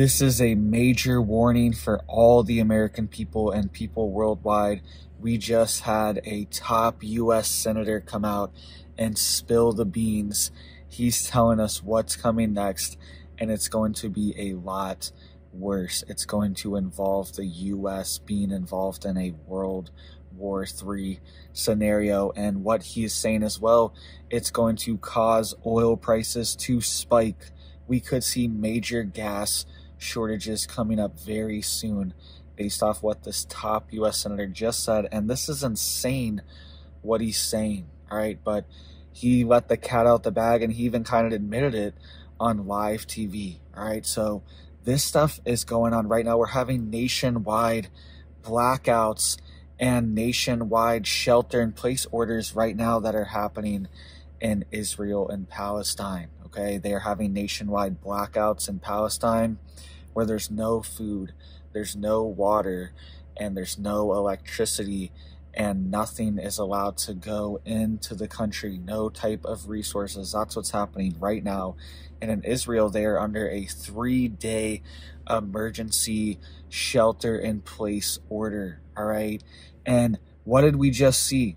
This is a major warning for all the American people and people worldwide. We just had a top U.S. senator come out and spill the beans. He's telling us what's coming next, and it's going to be a lot worse. It's going to involve the U.S. being involved in a World War III scenario. And what he is saying as well, it's going to cause oil prices to spike. We could see major gas shortages coming up very soon based off what this top U.S. senator just said. And this is insane what he's saying, all right? But he let the cat out the bag, and he even kind of admitted it on live TV, all right? So this stuff is going on right now. We're having nationwide blackouts and nationwide shelter-in-place orders right now that are happening in Israel and Palestine, okay? They are having nationwide blackouts in Palestine where there's no food, there's no water, and there's no electricity, and nothing is allowed to go into the country, no type of resources. That's what's happening right now. And in Israel, they are under a 3-day emergency shelter-in-place order, all right? And what did we just see?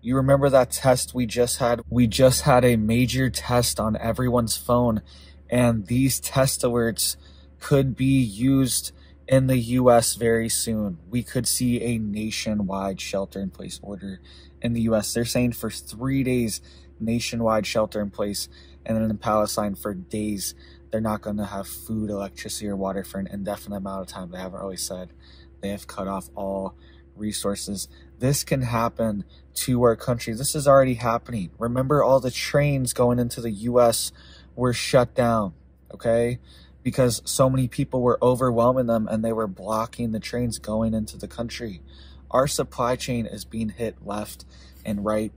You remember that test we just had? We just had a major test on everyone's phone, and these test alerts could be used in the U.S. very soon. We could see a nationwide shelter-in-place order in the U.S. They're saying for 3 days, nationwide shelter-in-place, and then in Palestine for days. They're not going to have food, electricity, or water for an indefinite amount of time. They haven't really said. They have cut off all resources. This can happen to our country. This is already happening. Remember, all the trains going into the U.S. were shut down, okay? Because so many people were overwhelming them and they were blocking the trains going into the country. Our supply chain is being hit left and right.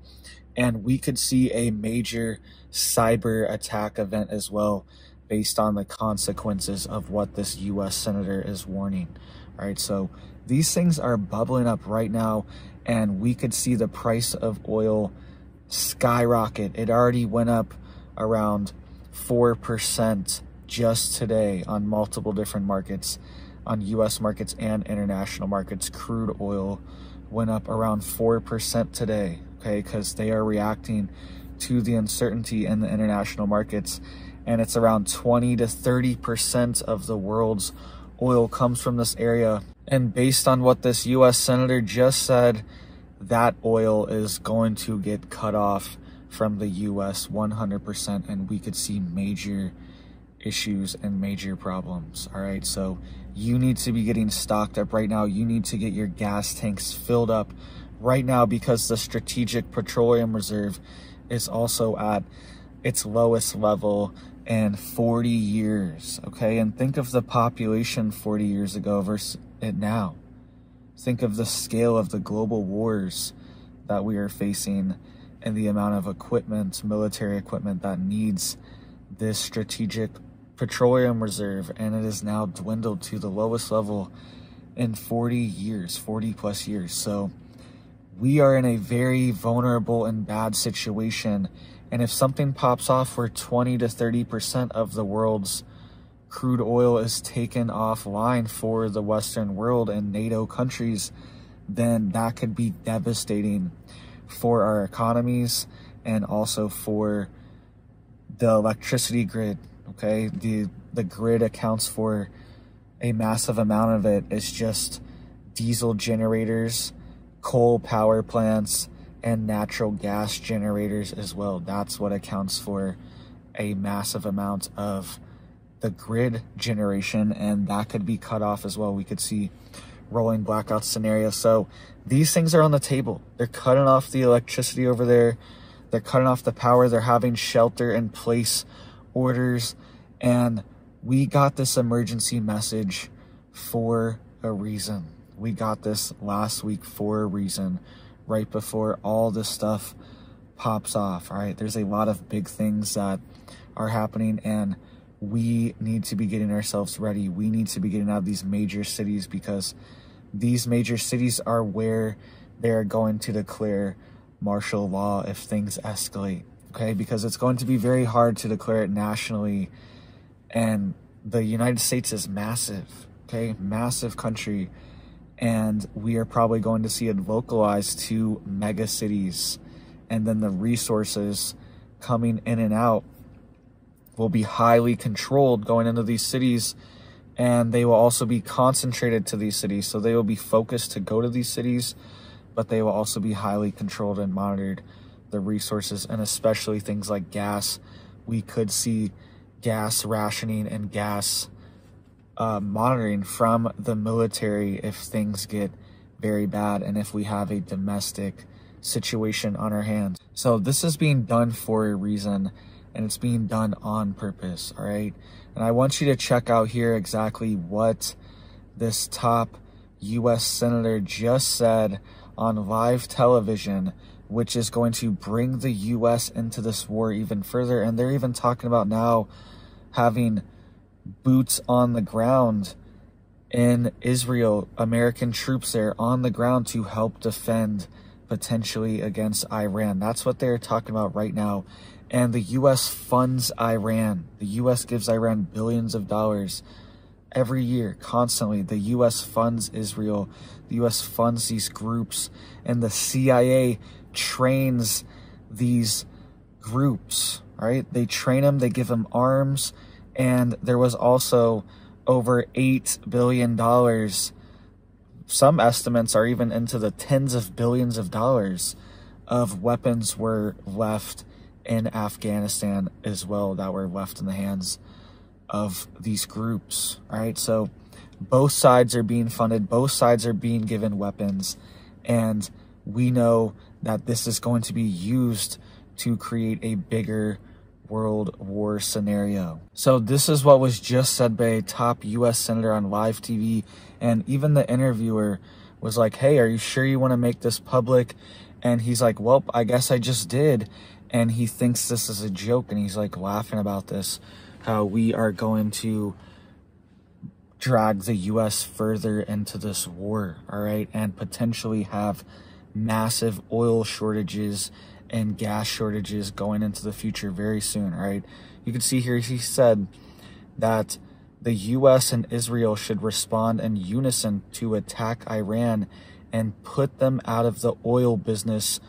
And we could see a major cyber attack event as well based on the consequences of what this U.S. senator is warning. All right, so these things are bubbling up right now, and we could see the price of oil skyrocket. It already went up around 4% just today on multiple different markets, on U.S. markets and international markets. Crude oil went up around 4% today, okay, because they are reacting to the uncertainty in the international markets, and it's around 20 to 30% of the world's oil comes from this area. And based on what this U.S. senator just said, that oil is going to get cut off from the U.S. 100%, and we could see major issues and major problems. All right, so you need to be getting stocked up right now. You need to get your gas tanks filled up right now, because the Strategic Petroleum Reserve is also at its lowest level in 40 years, okay? And think of the population 40 years ago versus it now. Think of the scale of the global wars that we are facing and the amount of equipment, military equipment, that needs this Strategic Petroleum Reserve, and it is now dwindled to the lowest level in 40 years, 40 plus years. So we are in a very vulnerable and bad situation, and if something pops off where 20 to 30% of the world's crude oil is taken offline for the Western world and NATO countries, then that could be devastating for our economies and also for the electricity grid, okay? The grid accounts for a massive amount of it. It's just diesel generators, coal power plants, and natural gas generators as well. That's what accounts for a massive amount of the grid generation, and that could be cut off as well. We could see rolling blackout scenarios. So these things are on the table. They're cutting off the electricity over there. They're cutting off the power. They're having shelter in place orders. And we got this emergency message for a reason. We got this last week for a reason, right before all this stuff pops off, all right? There's a lot of big things that are happening, and we need to be getting ourselves ready. We need to be getting out of these major cities, because these major cities are where they're going to declare martial law if things escalate, okay? Because it's going to be very hard to declare it nationally and The United States is massive, okay? Massive country. And we are probably going to see it localized to mega cities. And then the resources coming in and out will be highly controlled going into these cities, and they will also be concentrated to these cities. So they will be focused to go to these cities, but they will also be highly controlled and monitored, the resources, and especially things like gas. We could see gas rationing and gas monitoring from the military if things get very bad and if we have a domestic situation on our hands. So this is being done for a reason, and it's being done on purpose, all right? And I want you to check out here exactly what this top U.S. senator just said on live television, which is going to bring the U.S. into this war even further. And they're even talking about now having boots on the ground in Israel, American troops there on the ground to help defend potentially against Iran. That's what they're talking about right now. And the U.S. funds Iran. The U.S. gives Iran billions of dollars every year, constantly. The U.S. funds Israel. The U.S. funds these groups. And the CIA trains these groups, right? They train them. They give them arms. And there was also over $8 billion. Some estimates are even into the tens of billions of dollars of weapons were left in Afghanistan as well that were left in the hands of these groups, all right? So both sides are being funded, both sides are being given weapons, and we know that this is going to be used to create a bigger world war scenario. So this is what was just said by a top U.S. senator on live TV, and even the interviewer was like, hey, are you sure you want to make this public? And he's like, well, I guess I just did. And he thinks this is a joke, and he's like laughing about this, how we are going to drag the U.S. further into this war, all right, and potentially have massive oil shortages and gas shortages going into the future very soon, all right? You can see here he said that the U.S. and Israel should respond in unison to attack Iran and put them out of the oil business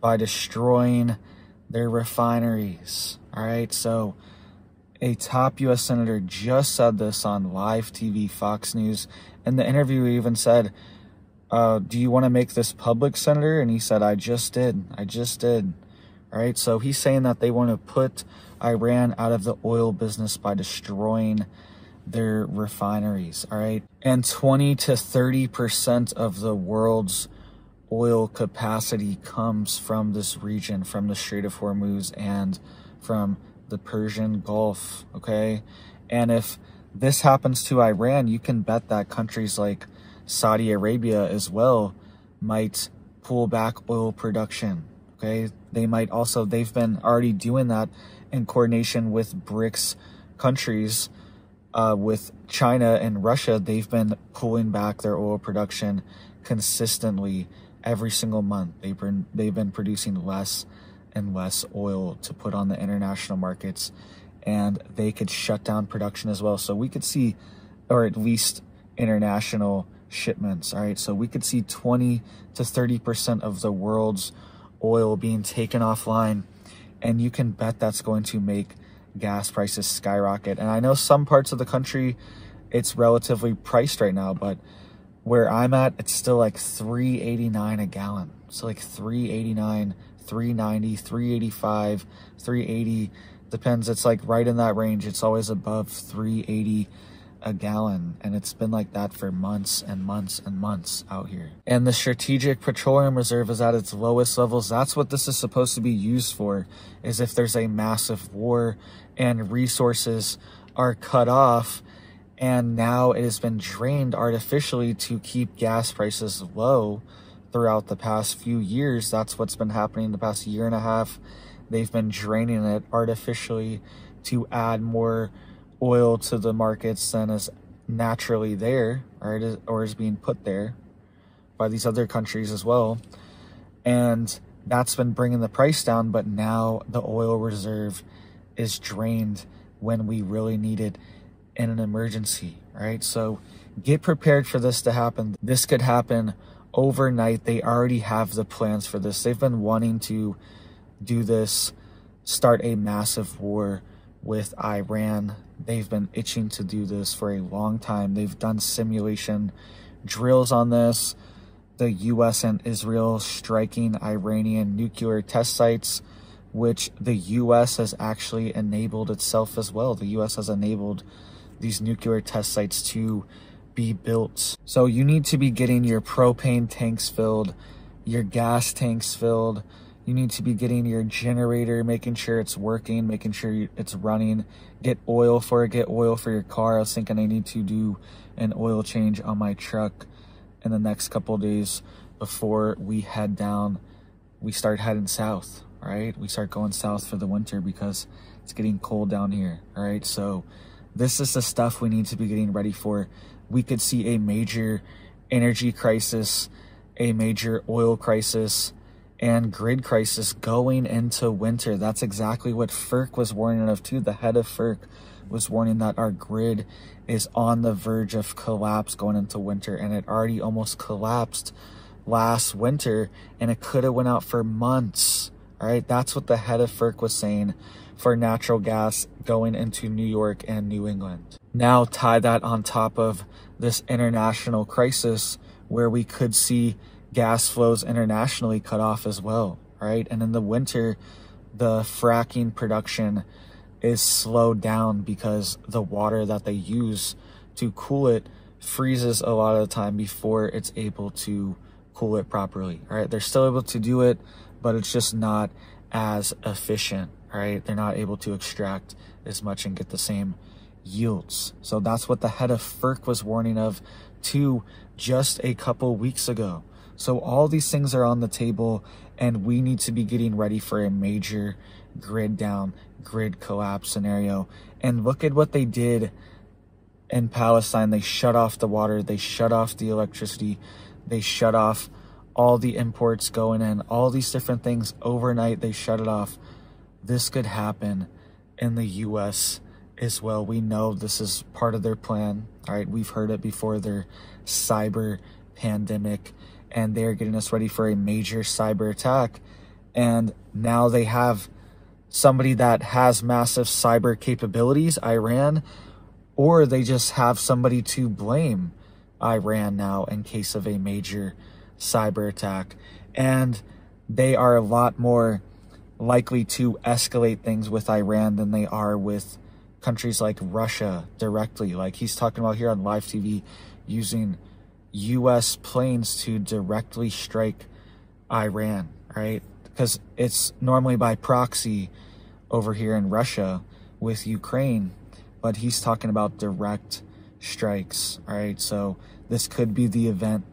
by destroying their refineries, all right? So a top U.S. senator just said this on live TV, Fox News, and the interviewer even said, do you want to make this public, Senator? And he said, I just did, all right? So he's saying that they want to put Iran out of the oil business by destroying their refineries, all right? And 20 to 30% of the world's oil capacity comes from this region, from the Strait of Hormuz and from the Persian Gulf, okay? And if this happens to Iran, you can bet that countries like Saudi Arabia as well might pull back oil production, okay? They might also, they've been already doing that in coordination with BRICS countries, with China and Russia. They've been pulling back their oil production consistently. Every single month, they've been producing less and less oil to put on the international markets, and they could shut down production as well. So we could see, or at least international shipments, all right? So we could see 20 to 30% of the world's oil being taken offline, and you can bet that's going to make gas prices skyrocket. And I know some parts of the country, it's relatively priced right now, but where I'm at, it's still like $3.89 a gallon. So like $3.89, $3.90, $3.85, $3.80, depends. It's like right in that range. It's always above $3.80 a gallon. And it's been like that for months and months and months out here. And the Strategic Petroleum Reserve is at its lowest levels. That's what this is supposed to be used for, is if there's a massive war and resources are cut off. And now it has been drained artificially to keep gas prices low throughout the past few years. That's what's been happening the past year and a half. They've been draining it artificially to add more oil to the markets than is naturally there, or is being put there by these other countries as well. And that's been bringing the price down, but now the oil reserve is drained when we really need it. in an emergency, right? So get prepared for this to happen. This could happen overnight. They already have the plans for this. They've been wanting to do this, start a massive war with Iran. They've been itching to do this for a long time. They've done simulation drills on this. The US and Israel striking Iranian nuclear test sites, which the US has actually enabled itself as well. The US has enabled these nuclear test sites to be built. So you need to be getting your propane tanks filled, your gas tanks filled. You need to be getting your generator, making sure it's working, making sure it's running. Get oil for it, get oil for your car. I was thinking I need to do an oil change on my truck in the next couple of days before we head down. We start heading south, right? We start going south for the winter because it's getting cold down here, all right? So this is the stuff we need to be getting ready for. We could see a major energy crisis, a major oil crisis, and grid crisis going into winter. That's exactly what FERC was warning of too. The head of FERC was warning that our grid is on the verge of collapse going into winter, and it already almost collapsed last winter, and it could have went out for months, all right? That's what the head of FERC was saying for natural gas going into New York and New England. Now tie that on top of this international crisis where we could see gas flows internationally cut off as well, right? And in the winter, the fracking production is slowed down because the water that they use to cool it freezes a lot of the time before it's able to cool it properly, right? They're still able to do it, but it's just not as efficient, right? They're not able to extract as much and get the same yields. So that's what the head of FERC was warning of too just a couple weeks ago. So all these things are on the table, and we need to be getting ready for a major grid down, grid collapse scenario. And look at what they did in Palestine. They shut off the water. They shut off the electricity. They shut off all the imports going in, all these different things. Overnight, they shut it off. This could happen in the U.S. as well. We know this is part of their plan, all right? We've heard it before, their cyber pandemic. And they're getting us ready for a major cyber attack. And now they have somebody that has massive cyber capabilities, Iran, or they just have somebody to blame, Iran, now in case of a major cyber attack. And they are a lot more likely to escalate things with Iran than they are with countries like Russia directly. Like he's talking about here on live TV, using U.S. planes to directly strike Iran, right? Because it's normally by proxy over here in Russia with Ukraine, but he's talking about direct strikes, all right? So this could be the event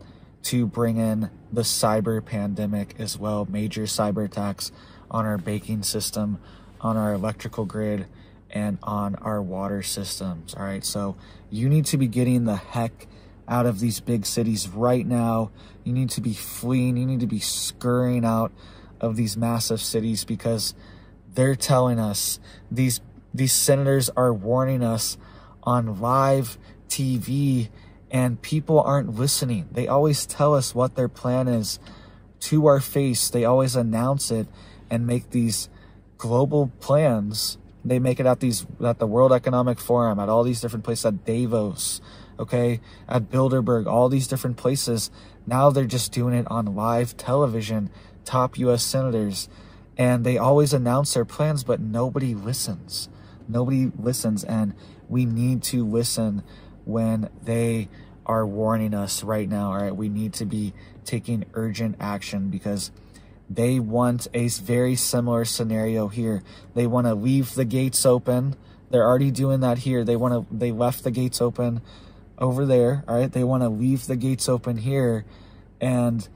to bring in the cyber pandemic as well, major cyber attacks on our banking system, on our electrical grid, and on our water systems, all right? So you need to be getting the heck out of these big cities right now. You need to be fleeing. You need to be scurrying out of these massive cities, because they're telling us, these senators are warning us on live TV, and people aren't listening. They always tell us what their plan is to our face. They always announce it and make these global plans. They make it at the World Economic Forum, at all these different places, at Davos, okay, at Bilderberg, all these different places. Now they're just doing it on live television, top U.S. senators, and they always announce their plans, but nobody listens. Nobody listens, and we need to listen when they are warning us right now, all right? We need to be taking urgent action, because they want a very similar scenario here. They want to leave the gates open. They're already doing that here. They left the gates open over there, all right? They want to leave the gates open here and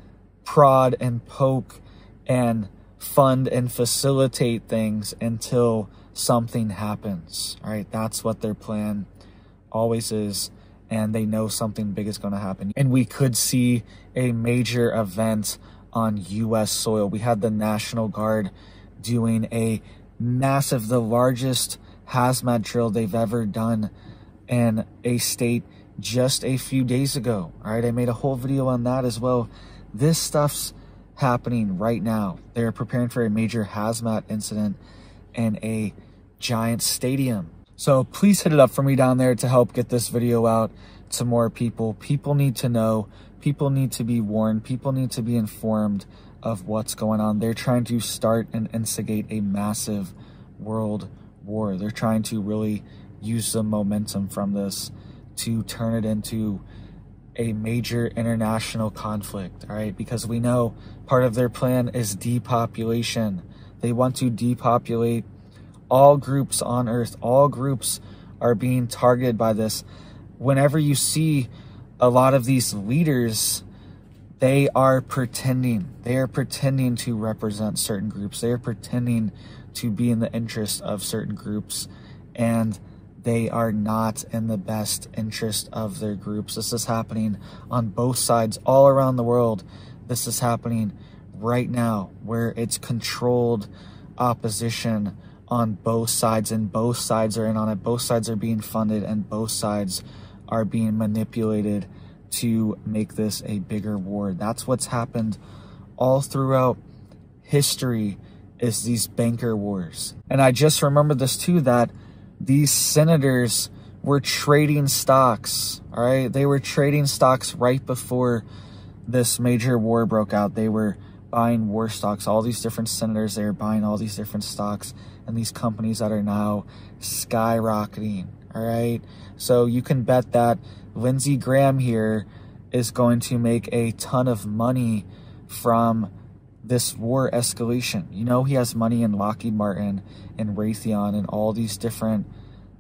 prod and poke and fund and facilitate things until something happens, all right? That's what their plan always is, and they know something big is going to happen. And we could see a major event on U.S. soil. We had the National Guard doing a massive, the largest hazmat drill they've ever done in a state just a few days ago. All right, I made a whole video on that as well. This stuff's happening right now. They're preparing for a major hazmat incident in a giant stadium. So please hit it up for me down there to help get this video out to more people. People need to know. People need to be warned. People need to be informed of what's going on. They're trying to start and instigate a massive world war. They're trying to really use the momentum from this to turn it into a major international conflict, all right? Because we know part of their plan is depopulation. They want to depopulate all groups on Earth. All groups are being targeted by this. Whenever you see a lot of these leaders, they are pretending. They are pretending to represent certain groups. They are pretending to be in the interest of certain groups, and they are not in the best interest of their groups. This is happening on both sides all around the world. This is happening right now, where it's controlled opposition on both sides, and both sides are in on it. Both sides are being funded, and both sides are being manipulated to make this a bigger war. That's what's happened all throughout history, is these banker wars. And I just remembered this too, that these senators were trading stocks, all right? They were trading stocks right before this major war broke out. They were buying war stocks. All these different senators, they were buying all these different stocks and these companies that are now skyrocketing, all right? So you can bet that Lindsey Graham here is going to make a ton of money from this war escalation. You know, he has money in Lockheed Martin and Raytheon and all these different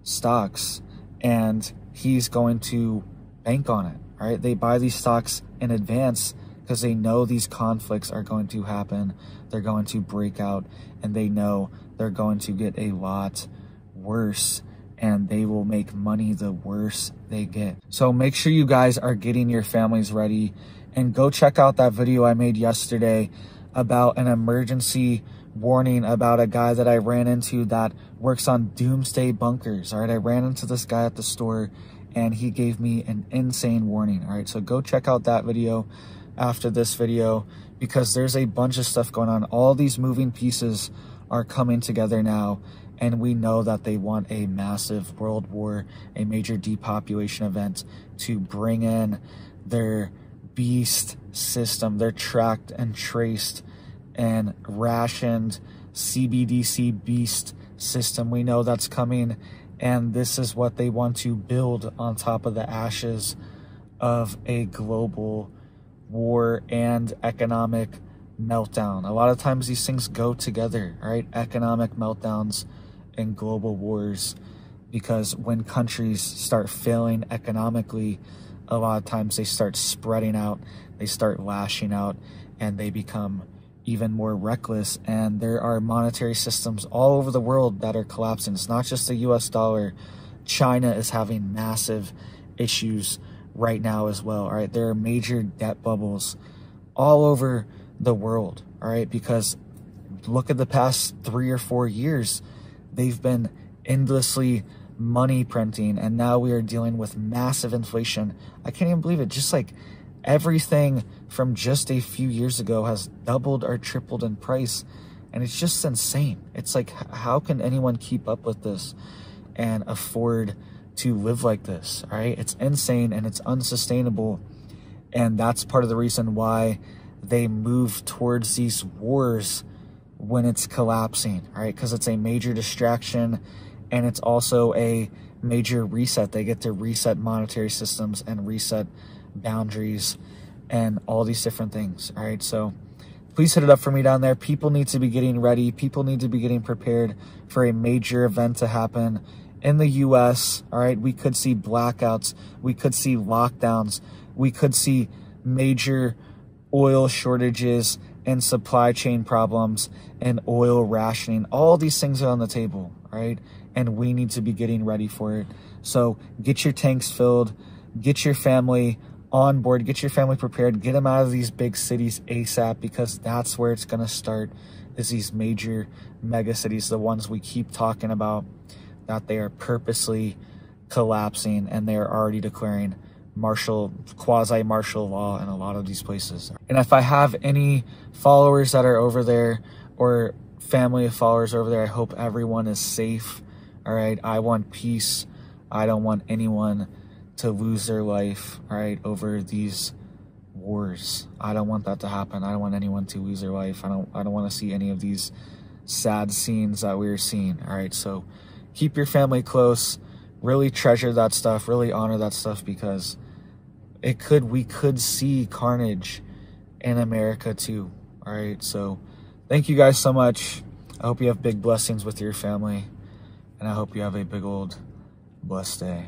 stocks, and he's going to bank on it, all right? They buy these stocks in advance because they know these conflicts are going to happen. They're going to break out, and they know they're going to get a lot worse, and they will make money the worse they get. So make sure you guys are getting your families ready, and go check out that video I made yesterday about an emergency warning about a guy that I ran into that works on doomsday bunkers. All right, I ran into this guy at the store, and he gave me an insane warning. All right, so go check out that video after this video, because there's a bunch of stuff going on. All these moving pieces are coming together now, and we know that they want a massive world war, a major depopulation event to bring in their beast system, their tracked and traced and rationed CBDC beast system. We know that's coming, and this is what they want to build on top of the ashes of a global war and economic meltdown. A lot of times these things go together, right? Economic meltdowns and global wars, because when countries start failing economically, a lot of times they start spreading out, they start lashing out, and they become even more reckless. And there are monetary systems all over the world that are collapsing. It's not just the US dollar. China is having massive issues right now as well, all right? There are major debt bubbles all over the world, all right? Because look at the past 3 or 4 years, they've been endlessly money printing, and now we are dealing with massive inflation. I can't even believe it. Just like everything from just a few years ago has doubled or tripled in price, and it's just insane. It's like, how can anyone keep up with this and afford to live like this, all right? It's insane, and it's unsustainable, and that's part of the reason why they move towards these wars when it's collapsing, all right? Because it's a major distraction, and it's also a major reset. They get to reset monetary systems and reset boundaries and all these different things, all right? So please hit it up for me down there. People need to be getting ready. People need to be getting prepared for a major event to happen in the U.S., all right? We could see blackouts. We could see lockdowns. We could see major oil shortages and supply chain problems and oil rationing. All these things are on the table, all right? And we need to be getting ready for it. So get your tanks filled, get your family on board, get your family prepared, get them out of these big cities ASAP, because that's where it's gonna start, is these major mega cities, the ones we keep talking about, that they are purposely collapsing, and they're already declaring quasi-martial law in a lot of these places. And if I have any followers that are over there, or family of followers over there, I hope everyone is safe. All right, I want peace. I don't want anyone to lose their life, all right, over these wars. I don't want that to happen. I don't want anyone to lose their life. I don't want to see any of these sad scenes that we're seeing. All right, so keep your family close. Really treasure that stuff. Really honor that stuff, because we could see carnage in America too. All right, so thank you guys so much. I hope you have big blessings with your family, and I hope you have a big old blessed day.